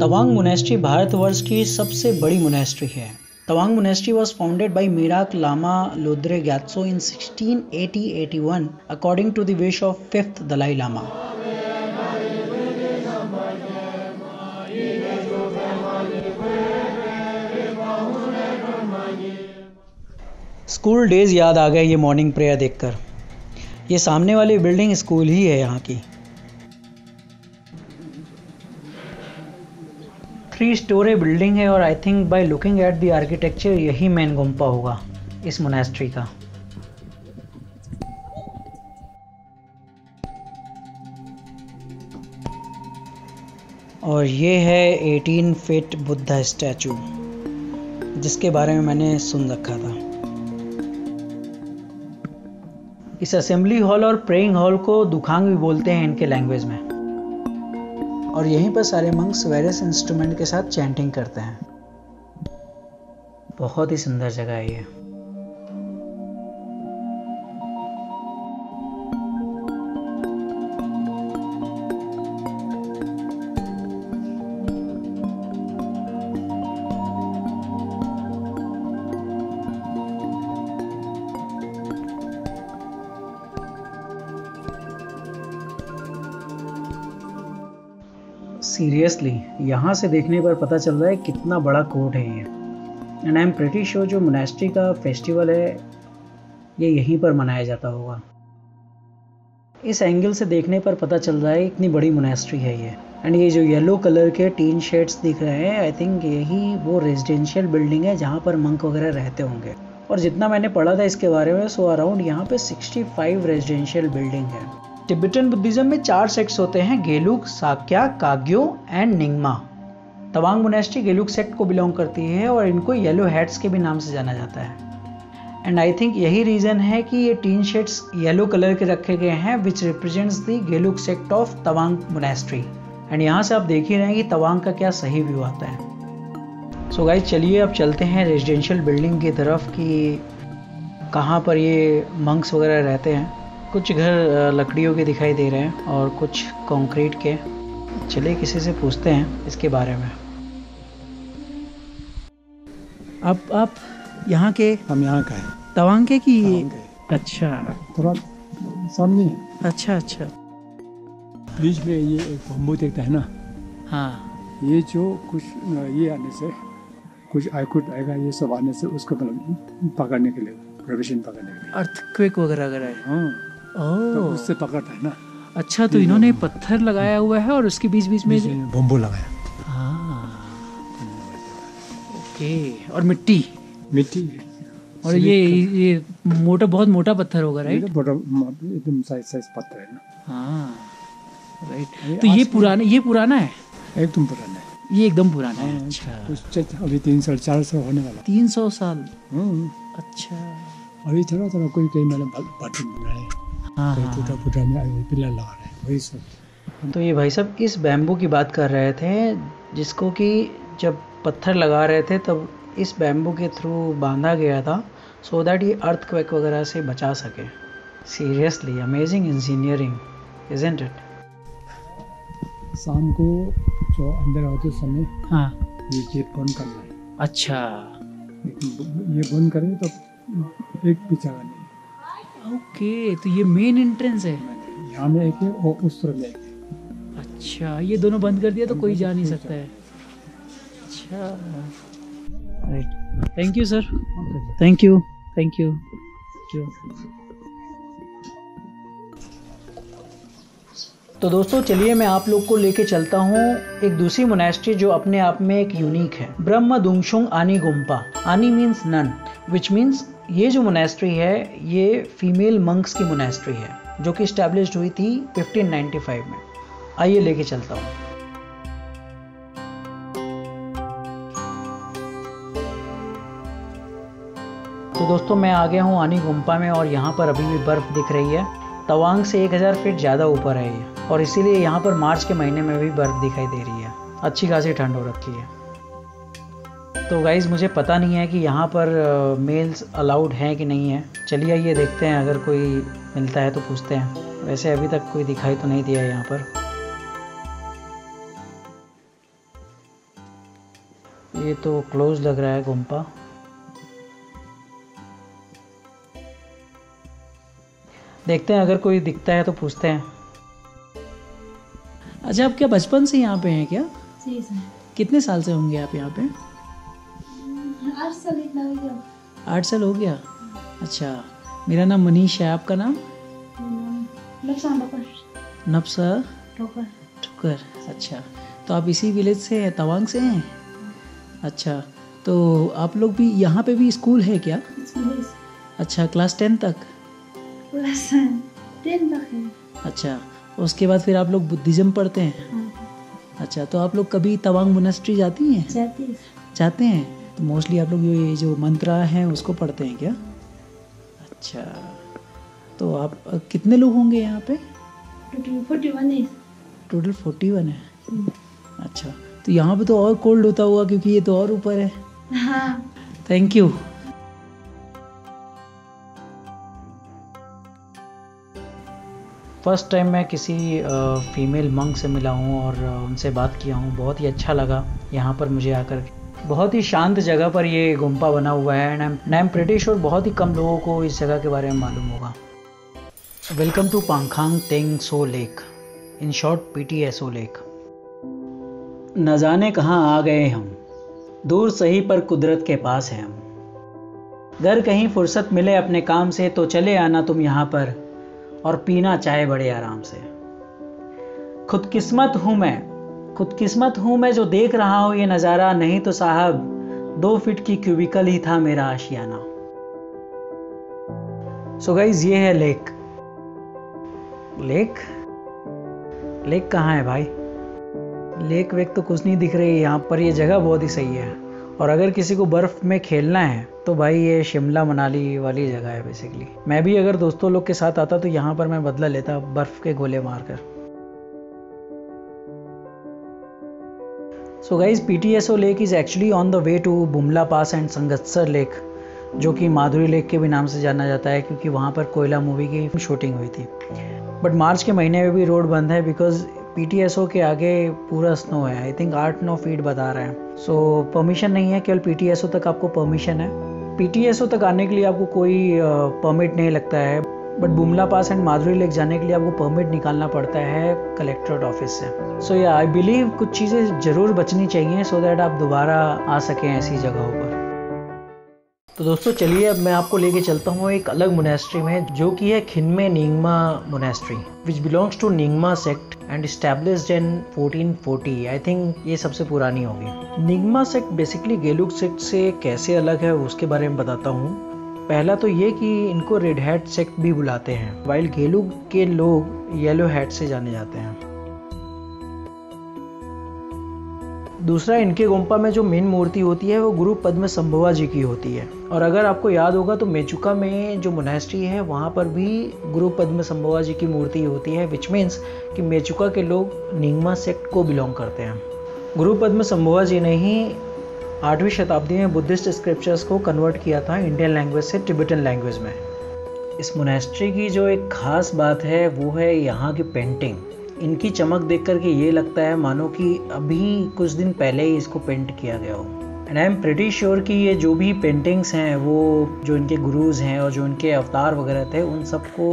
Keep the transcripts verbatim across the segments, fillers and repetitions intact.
Tawang monastery Bharatvarsh की सबसे बड़ी मोनेस्ट्री है। Tawang monastery was founded by Merak Lama Lodre Gyatso in sixteen eighty to eighty-one according to the wish of fifth Dalai Lama. School days याद आ गए ये morning prayer देखकर। ये सामने वाली बिल्डिंग स्कूल ही है यहाँ की। थ्री स्टोरी बिल्डिंग है और I think by looking at the architecture यही मेन गुम्पा होगा इस मोनेस्ट्री का। और ये है अठारह फीट बुद्धा स्टैचू जिसके बारे में मैंने सुन रखा था। इस असेंबली हॉल और प्रेइंग हॉल को दुखांग भी बोलते हैं इनके लैंग्वेज में, और यहीं पर सारे मंक्स वेरियस इंस्ट्रूमेंट के साथ चैंटिंग करते हैं। बहुत ही सुंदर जगह है ये। सीरियसली यहाँ से देखने पर पता चल रहा है कितना बड़ा कोर्ट है ये। And I am pretty sure जो मोनेस्ट्री का फेस्टिवल है ये यहीं पर मनाया जाता होगा। इस एंगल से देखने पर पता चल रहा है इतनी बड़ी मोनेस्ट्री है ये। एंड ये जो येलो कलर के टीन शेड्स दिख रहे हैं आई थिंक यही वो रेजिडेंशियल बिल्डिंग है जहाँ पर मंक वगैरह रहते होंगे। और जितना मैंने पढ़ा था इसके बारे में सो अराउंड यहाँ पर सिक्सटी फाइव रेजिडेंशियल बिल्डिंग है। तिब्बतन बुद्धिज्म में चार सेक्ट्स होते हैं, Gelug, Sakya, Kagyu and Nyingma. Tawang monastery Gelug sect को बिलोंग करती है और इनको येलो हैट्स के भी नाम से जाना जाता है। एंड आई थिंक यही रीज़न है कि ये टीन शेड्स येलो कलर के रखे गए हैं which represents the Gelug sect of Tawang monastery. And यहाँ से आप देख ही रहे हैं कि तवांग का क्या सही व्यू आता है। सो गाइस चलिए अब चलते हैं रेजिडेंशियल बिल्डिंग की तरफ कि कहाँ पर ये मंक्स वगैरह रहते हैं। कुछ घर लकड़ियों के दिखाई दे रहे हैं और कुछ कंक्रीट के। चलिए किसी से पूछते हैं इसके बारे में। अब आप यहाँ के? हम यहाँ का है, तवांग के की। अच्छा, थोड़ा सामने। अच्छा अच्छा, बीच में ये एक बम्बू देखता है ना। हाँ, ये जो कुछ ये आने से कुछ आईकुट आएगा, ये सब आने से उसको पकड़ने के लिए, प्रवेशन पकड़ने के लिए, अर्थक्वेक वगैरह अगर आए। हाँ, ओह, तो उससे पकड़ता है ना। अच्छा, तो इन्होंने पत्थर लगाया हुआ है और उसके बीच बीच में बम्बू लगाया। हाँ, ओके। और मिट्टी मिट्टी और ये ये मोटा, बहुत मोटा पत्थर होगा राइट? एकदम साइज साइज पत्थर है ना। हाँ राइट। तो ये पुराना ये पुराना है एकदम पुराना है ये एकदम पुराना है। अच्छा, अभी तीन सौ चार सौ होने वाला। तीन सौ साल? अच्छा, अभी थोड़ा थोड़ा कोई कहीं मैंने बाथरूम बनाए, टूटा फूटा में पिलर लगा रहे हैं वही सब। तो ये भाई साहब इस बैम्बू की बात कर रहे थे जिसको कि जब पत्थर लगा रहे थे तब इस बैम्बू के थ्रू बांधा गया था सो दैट ये अर्थक्वेक वगैरह से बचा सके। Seriously amazing engineering, isn't it? शाम को जो अंदर आते समय हाँ ये गेट बंद करना है। अच्छा, ये बंद करें तो एक भी जगह नहीं। ओके, तो ये मेन एंट्रेंस है, यहाँ में एक है और उस तरफ एक है। अच्छा, ये दोनों बंद कर दिया तो कोई जा नहीं सकता है। अच्छा right, thank you sir. Thank you thank you. तो दोस्तों चलिए मैं आप लोग को लेके चलता हूँ एक दूसरी मोनेस्ट्री जो अपने आप में एक यूनिक है, ब्रह्म दुंगशुंग आनी गुम्पा। आनी मीन्स नन, विच मीन्स ये जो मोनेस्ट्री है ये फीमेल मंक्स की मोनेस्ट्री है जो कि इस्टेब्लिश्ड हुई थी फिफ्टीन नाइंटी फाइव में। आइए लेके चलता हूँ। तो दोस्तों मैं आ गया हूँ आनी गुम्पा में और यहाँ पर अभी भी बर्फ दिख रही है। तवांग से एक हज़ार फीट ज़्यादा ऊपर है ये और इसीलिए यहाँ पर मार्च के महीने में भी बर्फ दिखाई दे रही है। अच्छी खासी ठंड हो रखी है। तो गाइज़ मुझे पता नहीं है कि यहाँ पर मेल्स अलाउड हैं कि नहीं है। चलिए ये देखते हैं, अगर कोई मिलता है तो पूछते हैं। वैसे अभी तक कोई दिखाई तो नहीं दिया है यहाँ पर। ये तो क्लोज लग रहा है गुम्पा। देखते हैं अगर कोई दिखता है तो पूछते हैं। अच्छा, आप क्या बचपन से यहाँ पे हैं क्या? जी सर। कितने साल से होंगे आप यहाँ पे? आठ साल इतना हो गया। आठ साल हो गया। अच्छा, मेरा नाम मनीष है, आपका नाम? नफसा ठोकर। ठोकर, अच्छा। तो आप इसी विलेज से हैं, तवांग से हैं? अच्छा, तो आप लोग भी यहाँ पे भी स्कूल है क्या? अच्छा, क्लास टेन तक? क्लास टेन तक है। अच्छा, उसके बाद फिर आप लोग बुद्धिज्म पढ़ते हैं? अच्छा, तो आप लोग कभी तवांग मोनेस्ट्री जाती हैं? जाती हैं। जाते हैं? तो मोस्टली आप लोग ये जो मंत्रा है उसको पढ़ते हैं क्या? अच्छा, तो आप कितने लोग होंगे यहाँ पे? टोटल फोर्टी वन है। टोटल फोर्टी वन है। अच्छा, तो यहाँ पे तो और कोल्ड होता हुआ क्योंकि ये तो और ऊपर है। हाँ। Thank you. फर्स्ट टाइम मैं किसी फीमेल मंक से मिला हूँ और उनसे बात किया हूँ, बहुत ही अच्छा लगा यहाँ पर मुझे आकर। बहुत ही शांत जगह पर ये गुम्पा बना हुआ है and I am pretty sure बहुत ही कम लोगों को इस जगह के बारे में मालूम होगा। Welcome to Pankang Tengtso lake, in short P T S O lake. न जाने कहाँ आ गए हम, दूर सही पर कुदरत के पास हैं हम। घर कहीं फुर्सत मिले अपने काम से तो चले आना तुम यहाँ पर, और पीना चाय बड़े आराम से। खुदकिस्मत हूँ मैं, खुदकिस्मत हूँ मैं जो देख रहा हूँ ये नज़ारा, नहीं तो साहब दो फिट की क्यूबिकल ही था मेरा आशियाना। सो गाइज, ये है लेक। लेक लेक कहाँ है भाई? लेक वेक तो कुछ नहीं दिख रही है यहाँ पर। ये जगह बहुत ही सही है और अगर किसी को बर्फ़ में खेलना है तो भाई ये शिमला मनाली वाली जगह है बेसिकली। मैं भी अगर दोस्तों लोग के साथ आता तो यहाँ पर मैं बदला लेता बर्फ़ के गोले मारकर। So guys, P T S O lake is actually on the way to Bumla pass and Sangetsar lake, जो कि माधुरी लेक के भी नाम से जाना जाता है क्योंकि वहाँ पर कोयला मूवी की शूटिंग हुई थी। बट मार्च के महीने में भी रोड बंद है because P T S O के आगे पूरा स्नो है। आई थिंक आठ नौ फीट बता रहे हैं। सो so, परमिशन नहीं है, केवल पी टी एस ओ तक आपको परमिशन है। पी टी एस ओ तक आने के लिए आपको कोई परमिट नहीं लगता है, but Bumla pass and Madhuri lake जाने के लिए आपको परमिट निकालना पड़ता है कलेक्ट्रेट ऑफिस से। सो या आई बिलीव कुछ चीज़ें ज़रूर बचनी चाहिए सो so दैट आप दोबारा आ सकें ऐसी जगहों पर। तो दोस्तों चलिए अब मैं आपको लेके चलता हूँ एक अलग मोनेस्ट्री में, जो कि है Khinmey Nyingma monastery, which belongs to Nyingma sect and established in fourteen forty. I think ये सबसे पुरानी होगी। Nyingma sect basically Gelug sect से कैसे अलग है उसके बारे में बताता हूँ। पहला तो ये कि इनको रेड हैट सेक्ट भी बुलाते हैं, वाइल गेलुक के लोग येलो हैट से जाने जाते हैं। दूसरा, इनके गुम्पा में जो मेन मूर्ति होती है वो गुरु पद्म संभवा जी की होती है, और अगर आपको याद होगा तो मेचुका में जो मोनेस्ट्री है वहाँ पर भी गुरु पद्म संभवा जी की मूर्ति होती है, विच मीन्स कि मेचुका के लोग निंग्मा सेक्ट को बिलोंग करते हैं। गुरु पद्म संभवा जी ने ही आठवीं शताब्दी में बुद्धिस्ट स्क्रिप्चर्स को कन्वर्ट किया था इंडियन लैंग्वेज से टिबेटन लैंग्वेज में। इस मोनेस्ट्री की जो एक ख़ास बात है वो है यहाँ की पेंटिंग। इनकी चमक देख करके ये लगता है मानो कि अभी कुछ दिन पहले ही इसको पेंट किया गया हो। And I am pretty sure कि ये जो भी पेंटिंग्स हैं वो जो इनके गुरुज हैं और जो इनके अवतार वगैरह थे उन सबको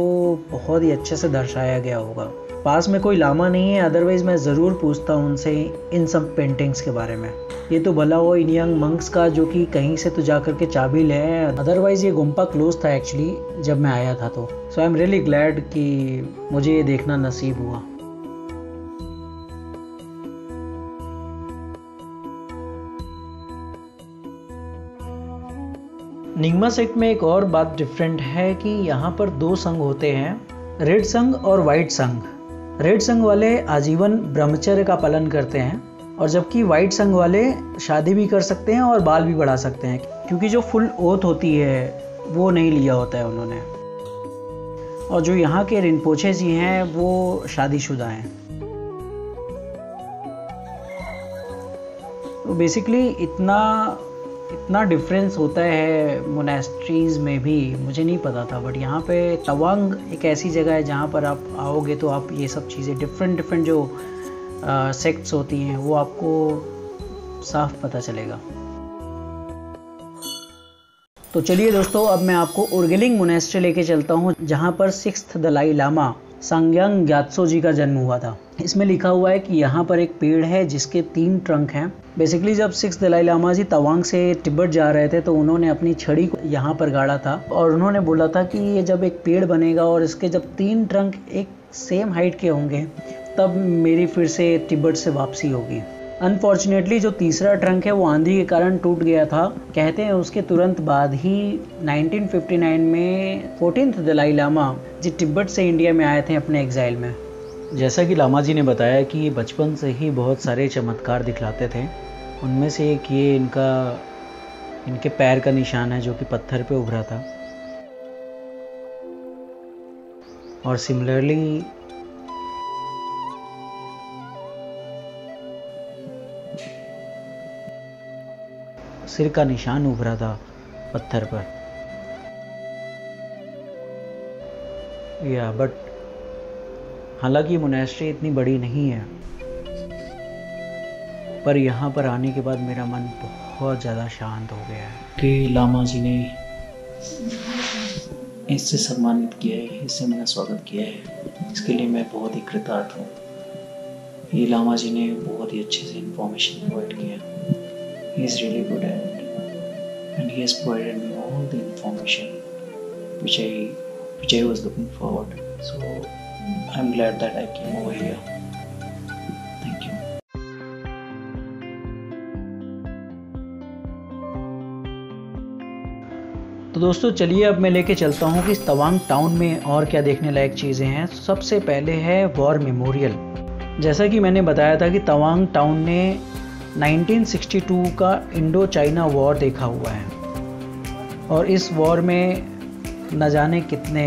बहुत ही अच्छे से दर्शाया गया होगा। पास में कोई लामा नहीं है, अदरवाइज़ मैं ज़रूर पूछता हूँ उनसे इन सब पेंटिंग्स के बारे में। ये तो भला हो इन यंग मंक्स का जो कि कहीं से तो जा करके चाबिल है, अदरवाइज़ ये गुम्पा क्लोज था एक्चुअली जब मैं आया था तो। So I am really glad कि मुझे ये देखना नसीब हुआ। निंग्मा सेक्ट में एक और बात डिफरेंट है कि यहाँ पर दो संघ होते हैं, रेड संघ और वाइट संघ। रेड संघ वाले आजीवन ब्रह्मचर्य का पालन करते हैं, और जबकि वाइट संघ वाले शादी भी कर सकते हैं और बाल भी बढ़ा सकते हैं, क्योंकि जो फुल ओथ होती है वो नहीं लिया होता है उन्होंने। और जो यहाँ के रिनपोचे जी हैं वो शादीशुदा हैं। तो बेसिकली इतना इतना डिफरेंस होता है मोनेस्ट्रीज़ में भी, मुझे नहीं पता था। बट यहाँ पे तवांग एक ऐसी जगह है जहाँ पर आप आओगे तो आप ये सब चीज़ें डिफरेंट डिफरेंट जो सेक्ट्स होती हैं वो आपको साफ पता चलेगा। तो चलिए दोस्तों, अब मैं आपको उर्गेलिंग मोनेस्ट्री लेके चलता हूँ, जहाँ पर सिक्स्थ दलाई लामा संगांग ग्यात्सो जी का जन्म हुआ था। इसमें लिखा हुआ है कि यहाँ पर एक पेड़ है जिसके तीन ट्रंक हैं। बेसिकली जब सिक्स्थ दलाई लामा जी तवांग से तिब्बत जा रहे थे तो उन्होंने अपनी छड़ी को यहाँ पर गाड़ा था और उन्होंने बोला था कि ये जब एक पेड़ बनेगा और इसके जब तीन ट्रंक एक सेम हाइट के होंगे तब मेरी फिर से तिब्बत से वापसी होगी। अनफॉर्चुनेटली जो तीसरा ट्रंक है वो आंधी के कारण टूट गया था। कहते हैं उसके तुरंत बाद ही नाइनटीन फिफ्टी नाइन में फोर्टीन्थ दलाई लामा जी तिब्बत से इंडिया में आए थे अपने एग्जाइल में। जैसा कि लामा जी ने बताया कि ये बचपन से ही बहुत सारे चमत्कार दिखलाते थे, उनमें से एक ये इनका इनके पैर का निशान है जो कि पत्थर पे उभरा था। और सिमिलरली सिर का निशान उभरा था पत्थर पर। या बट हालांकि मोनेस्ट्री इतनी बड़ी नहीं है, पर यहाँ पर आने के बाद मेरा मन बहुत ज़्यादा शांत हो गया है कि लामा जी ने इससे सम्मानित किया है, इससे मेरा स्वागत किया है। इसके लिए मैं बहुत ही कृतार्थ हूँ। ये लामा जी ने बहुत ही अच्छे से इंफॉर्मेशन प्रोवाइड किया। He is really good at and he has provided me all the information which I which I was looking forward. So I'm glad that I came over here. Thank you. तो दोस्तों चलिए अब मैं लेके चलता हूँ कि तवांग टाउन में और क्या देखने लायक चीज़ें हैं। सबसे पहले है वॉर मेमोरियल। जैसा कि मैंने बताया था कि तवांग टाउन ने नाइनटीन सिक्सटी टू का इंडो चाइना वॉर देखा हुआ है और इस वॉर में न जाने कितने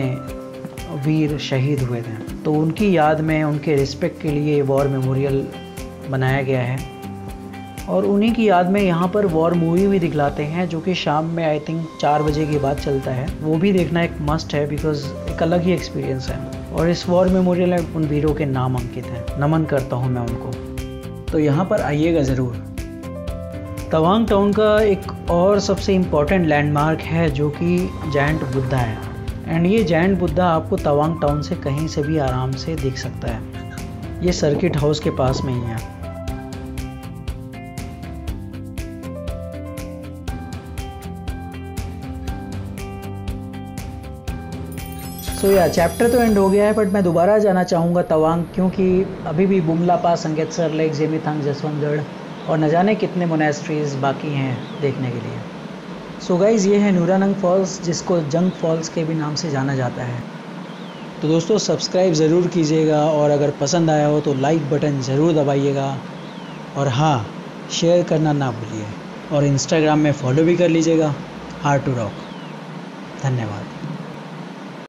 वीर शहीद हुए थे, तो उनकी याद में उनके रिस्पेक्ट के लिए वॉर मेमोरियल बनाया गया है। और उन्हीं की याद में यहाँ पर वॉर मूवी भी दिखलाते हैं जो कि शाम में आई थिंक चार बजे के बाद चलता है। वो भी देखना एक मस्ट है बिकॉज एक अलग ही एक्सपीरियंस है। और इस वॉर मेमोरियल में उन वीरों के नाम अंकित हैं। नमन करता हूँ मैं उनको, तो यहाँ पर आइएगा ज़रूर। तवांग टाउन का एक और सबसे इम्पॉर्टेंट लैंडमार्क है जो कि जायंट बुद्धा है। एंड ये जायंट बुद्धा आपको तवांग टाउन से कहीं से भी आराम से दिख सकता है। ये सर्किट हाउस के पास में ही है। So so, yeah yeah, chapter तो एंड हो गया है, बट मैं दोबारा जाना चाहूँगा तवांग, क्योंकि अभी भी Bumla pass, Sangetsar lake, Zemithang, Jaswantgarh और न जाने कितने मोनेस्ट्रीज बाकी हैं देखने के लिए। सो गाइज़, ये है नूरानंग फॉल्स, जिसको जंग फॉल्स के भी नाम से जाना जाता है। तो दोस्तों सब्सक्राइब ज़रूर कीजिएगा और अगर पसंद आया हो तो लाइक बटन ज़रूर दबाइएगा। और हाँ, शेयर करना ना भूलिए और इंस्टाग्राम में फॉलो भी कर लीजिएगा। Heart to rock. धन्यवाद।